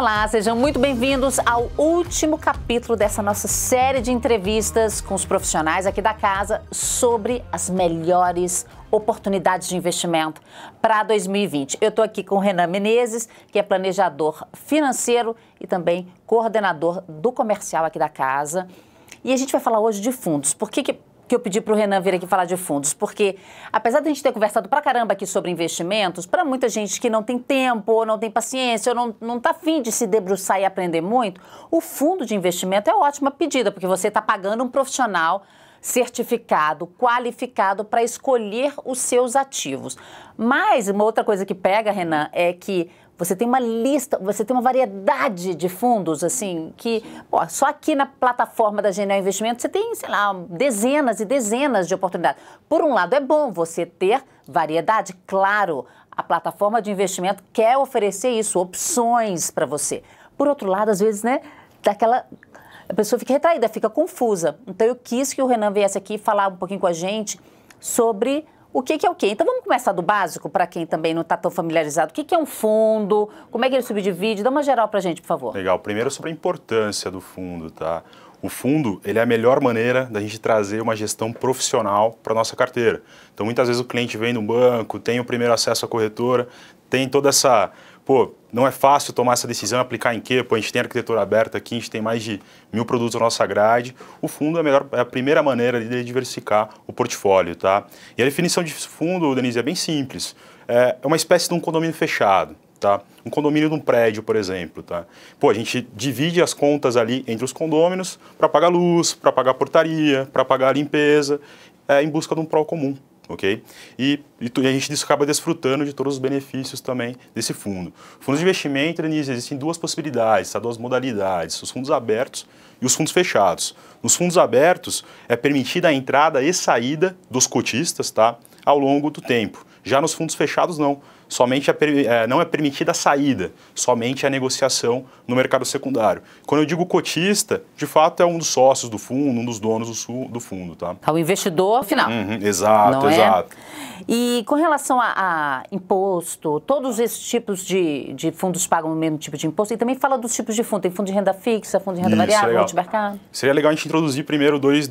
Olá, sejam muito bem-vindos ao último capítulo dessa nossa série de entrevistas com os profissionais aqui da casa sobre as melhores oportunidades de investimento para 2020. Eu estou aqui com o Renan Menezes, que é planejador financeiro e também coordenador do comercial aqui da casa. E a gente vai falar hoje de fundos. Por que eu pedi para o Renan vir aqui falar de fundos? Porque, apesar de a gente ter conversado pra caramba aqui sobre investimentos, para muita gente que não tem tempo, ou não tem paciência, ou não está afim de se debruçar e aprender muito, o fundo de investimento é ótima pedida, porque você está pagando um profissional certificado, qualificado para escolher os seus ativos. Mas uma outra coisa que pega, Renan, é que você tem uma lista, você tem uma variedade de fundos, assim, que ó, só aqui na plataforma da Genial Investimentos você tem, sei lá, dezenas e dezenas de oportunidades. Por um lado, é bom você ter variedade, claro, a plataforma de investimento quer oferecer isso, opções para você. Por outro lado, às vezes, né, daquela... A pessoa fica retraída, fica confusa. Então, eu quis que o Renan viesse aqui falar um pouquinho com a gente sobre o que é o quê. Então, vamos começar do básico, para quem também não está tão familiarizado. O que é um fundo? Como é que ele subdivide? Dá uma geral para a gente, por favor. Legal. Primeiro, sobre a importância do fundo, tá? O fundo, ele é a melhor maneira da gente trazer uma gestão profissional para a nossa carteira. Então, muitas vezes o cliente vem no banco, tem o primeiro acesso à corretora, tem toda essa... Pô, não é fácil tomar essa decisão, aplicar em quê? Pô, a gente tem arquitetura aberta aqui, a gente tem mais de 1000 produtos na nossa grade. O fundo é a primeira maneira de diversificar o portfólio, tá? E a definição de fundo, Denise, é bem simples. É uma espécie de um condomínio fechado, tá? Um condomínio de um prédio, por exemplo, tá? Pô, a gente divide as contas ali entre os condôminos para pagar luz, para pagar portaria, para pagar limpeza, em busca de um prol comum. Okay? E a gente acaba desfrutando de todos os benefícios também desse fundo. Fundos de investimento, Denise, existem duas possibilidades, tá? Duas modalidades, os fundos abertos e os fundos fechados. Nos fundos abertos é permitida a entrada e saída dos cotistas, tá? Ao longo do tempo. Já nos fundos fechados, não. Somente não é permitida a saída, somente a negociação no mercado secundário. Quando eu digo cotista, de fato é um dos sócios do fundo, um dos donos do fundo. Tá? O investidor final. Uhum, exato, exato. É? E com relação a imposto, todos esses tipos de fundos pagam o mesmo tipo de imposto? E também fala dos tipos de fundo, tem fundo de renda fixa, fundo de renda variável, multimercado? Seria legal a gente introduzir primeiro dois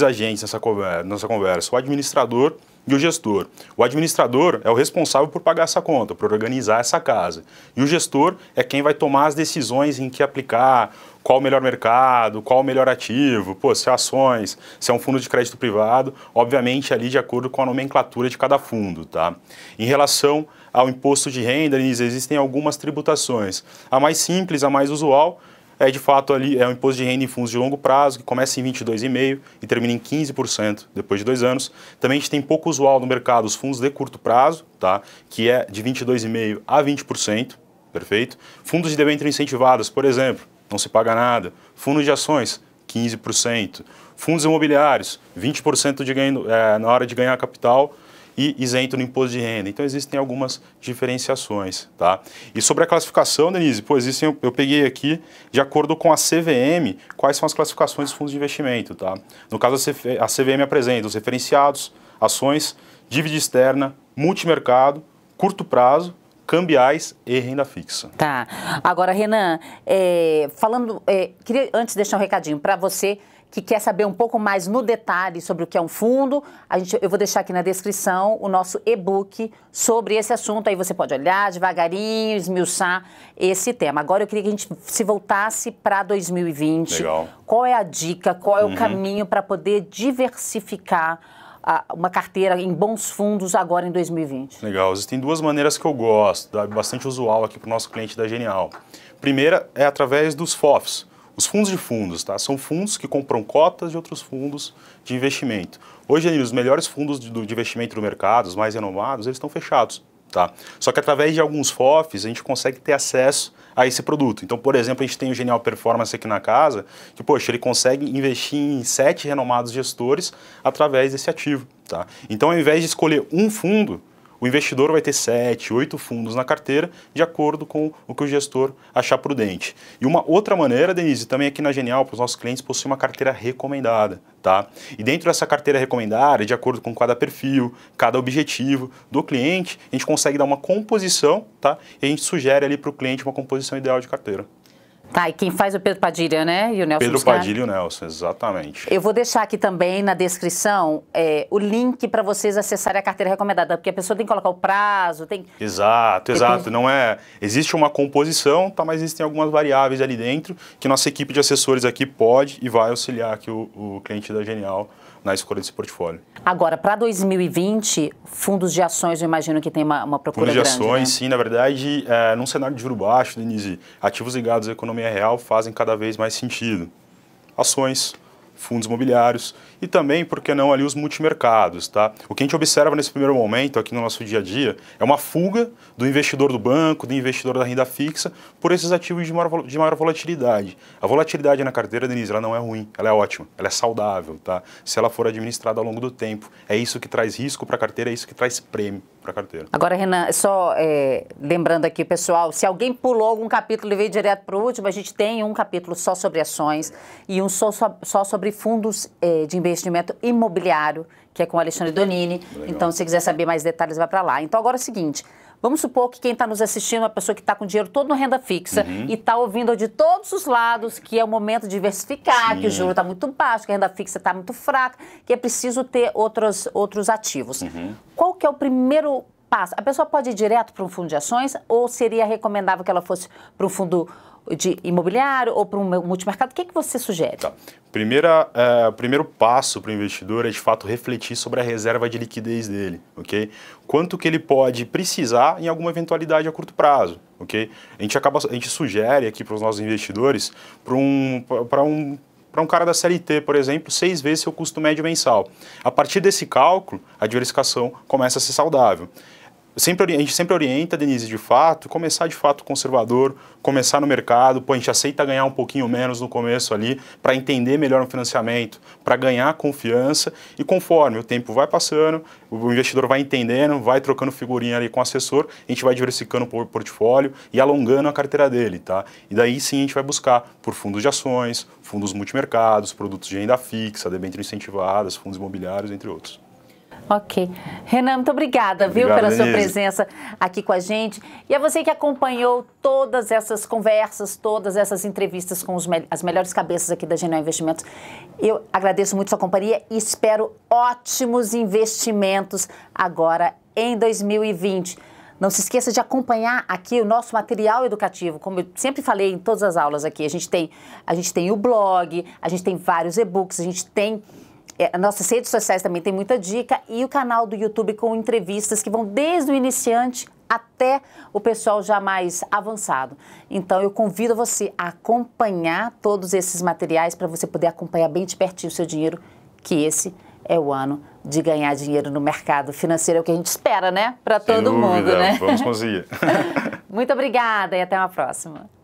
agentes nessa conversa, o administrador e o gestor. O administrador é o responsável por pagar essa conta, por organizar essa casa. E o gestor é quem vai tomar as decisões em que aplicar, qual o melhor mercado, qual o melhor ativo, pô, se é ações, se é um fundo de crédito privado, obviamente ali de acordo com a nomenclatura de cada fundo, tá? Em relação ao imposto de renda, existem algumas tributações. A mais simples, a mais usual, é de fato ali é um imposto de renda em fundos de longo prazo, que começa em 22,5% e termina em 15% depois de 2 anos. Também a gente tem pouco usual no mercado os fundos de curto prazo, tá? Que é de 22,5% a 20%, perfeito? Fundos de debêntures incentivadas, por exemplo, não se paga nada. Fundos de ações, 15%. Fundos imobiliários, 20% de ganho, na hora de ganhar capital, e isento no imposto de renda. Então, existem algumas diferenciações, tá? E sobre a classificação, Denise, pô, existem, eu peguei aqui, de acordo com a CVM, quais são as classificações dos fundos de investimento, tá? No caso, a CVM apresenta os referenciados, ações, dívida externa, multimercado, curto prazo, cambiais e renda fixa. Tá. Agora, Renan, queria antes deixar um recadinho para você que quer saber um pouco mais no detalhe sobre o que é um fundo. Eu vou deixar aqui na descrição o nosso e-book sobre esse assunto. Aí você pode olhar devagarinho, esmiuçar esse tema. Agora eu queria que a gente se voltasse para 2020. Legal. Qual é a dica, qual é o caminho para poder diversificar uma carteira em bons fundos agora em 2020? Legal. Existem duas maneiras que eu gosto, bastante usual aqui para o nosso cliente da Genial. Primeira é através dos FOFs. Os fundos de fundos, tá? São fundos que compram cotas de outros fundos de investimento. Hoje, os melhores fundos de investimento do mercado, os mais renomados, eles estão fechados, tá? Só que através de alguns FOFs, a gente consegue ter acesso a esse produto. Então, por exemplo, a gente tem o Genial Performance aqui na casa, que, poxa, ele consegue investir em 7 renomados gestores através desse ativo, tá? Então, ao invés de escolher um fundo, O investidor vai ter 7, 8 fundos na carteira, de acordo com o que o gestor achar prudente. E uma outra maneira, Denise, também aqui na Genial, para os nossos clientes, possuir uma carteira recomendada, tá? E dentro dessa carteira recomendada, de acordo com cada perfil, cada objetivo do cliente, a gente consegue dar uma composição, tá? E a gente sugere ali para o cliente uma composição ideal de carteira. Tá, e quem faz o Pedro Padilha, né? E o Nelson. Pedro Padilha e o Nelson, exatamente. Eu vou deixar aqui também na descrição o link para vocês acessarem a carteira recomendada, porque a pessoa tem que colocar o prazo, tem... Exato, exato. Tem... Não é... Existe uma composição, tá, mas existem algumas variáveis ali dentro que nossa equipe de assessores aqui pode e vai auxiliar aqui o cliente da Genial na escolha desse portfólio. Agora, para 2020, fundos de ações, eu imagino que tem uma procura grande. Fundos de ações, né? Sim, na verdade, num cenário de juros baixos, Denise, ativos ligados à economia real fazem cada vez mais sentido. Ações, fundos imobiliários e também, por que não, ali os multimercados, tá? O que a gente observa nesse primeiro momento, aqui no nosso dia a dia, é uma fuga do investidor do banco, do investidor da renda fixa, por esses ativos de maior volatilidade. A volatilidade na carteira, Denise, ela não é ruim, ela é ótima, ela é saudável, tá? Se ela for administrada ao longo do tempo, é isso que traz risco para a carteira, é isso que traz prêmio para a carteira. Agora, Renan, só lembrando aqui, pessoal, se alguém pulou algum capítulo e veio direto para o último, a gente tem um capítulo só sobre ações e um só sobre fundos de investimento imobiliário, que é com o Alexandre Donini. Legal. Então, se quiser saber mais detalhes, vai para lá. Então, agora é o seguinte, vamos supor que quem está nos assistindo é uma pessoa que está com o dinheiro todo na renda fixa e está ouvindo de todos os lados que é o momento de diversificar, sim, que o juro está muito baixo, que a renda fixa está muito fraca, que é preciso ter outros ativos. Qual que é o primeiro passo? A pessoa pode ir direto para um fundo de ações ou seria recomendável que ela fosse para um fundo de imobiliário ou para um multimercado? O que é que você sugere? Tá. O primeiro passo para o investidor é, de fato, refletir sobre a reserva de liquidez dele, ok? Quanto que ele pode precisar em alguma eventualidade a curto prazo, ok? A gente sugere aqui para os nossos investidores, para um cara da CLT, por exemplo, 6 vezes seu custo médio mensal. A partir desse cálculo, a diversificação começa a ser saudável. A gente sempre orienta, Denise, de fato, começar de fato conservador, começar no mercado, pô, a gente aceita ganhar um pouquinho menos no começo ali para entender melhor o financiamento, para ganhar confiança e conforme o tempo vai passando, o investidor vai entendendo, vai trocando figurinha ali com o assessor, a gente vai diversificando o portfólio e alongando a carteira dele, tá? E daí sim a gente vai buscar por fundos de ações, fundos multimercados, produtos de renda fixa, debêntures incentivadas, fundos imobiliários, entre outros. Ok. Renan, muito obrigada, viu, pela sua presença aqui com a gente. E a você que acompanhou todas essas conversas, todas essas entrevistas com as melhores cabeças aqui da Genial Investimentos, eu agradeço muito sua companhia e espero ótimos investimentos agora em 2020. Não se esqueça de acompanhar aqui o nosso material educativo, como eu sempre falei em todas as aulas aqui. A gente tem o blog, a gente tem vários e-books, a gente tem... Nossas redes sociais também tem muita dica e o canal do YouTube com entrevistas que vão desde o iniciante até o pessoal já mais avançado. Então, eu convido você a acompanhar todos esses materiais para você poder acompanhar bem de pertinho o seu dinheiro, que esse é o ano de ganhar dinheiro no mercado financeiro. É o que a gente espera, né? Para todo mundo, né? Vamos conseguir. Muito obrigada e até uma próxima.